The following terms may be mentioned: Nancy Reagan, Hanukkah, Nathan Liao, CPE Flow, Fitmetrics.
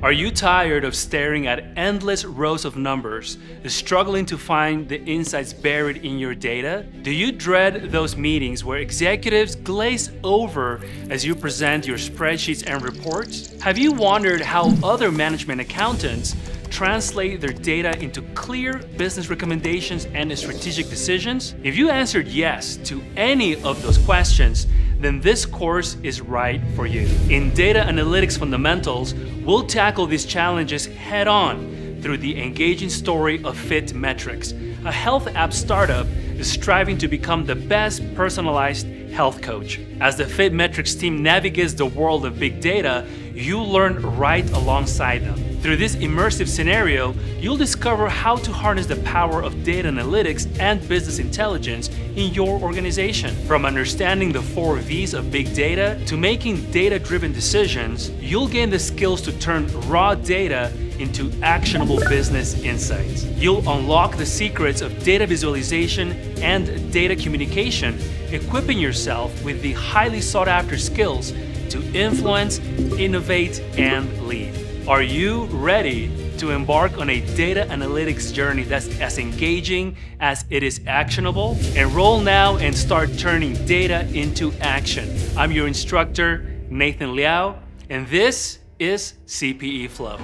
Are you tired of staring at endless rows of numbers, struggling to find the insights buried in your data? Do you dread those meetings where executives glaze over as you present your spreadsheets and reports? Have you wondered how other management accountants translate their data into clear business recommendations and strategic decisions? If you answered yes to any of those questions, then this course is right for you. In Data Analytics Fundamentals, we'll tackle these challenges head on through the engaging story of Fitmetrics, a health app startup striving to become the best personalized health coach. As the Fitmetrics team navigates the world of big data, you learn right alongside them. Through this immersive scenario, you'll discover how to harness the power of data analytics and business intelligence in your organization. From understanding the 4 V's of big data to making data-driven decisions, you'll gain the skills to turn raw data into actionable business insights. You'll unlock the secrets of data visualization and data communication, equipping yourself with the highly sought-after skills to influence, innovate, and lead. Are you ready to embark on a data analytics journey that's as engaging as it is actionable? Enroll now and start turning data into action. I'm your instructor, Nathan Liao, and this is CPE Flow.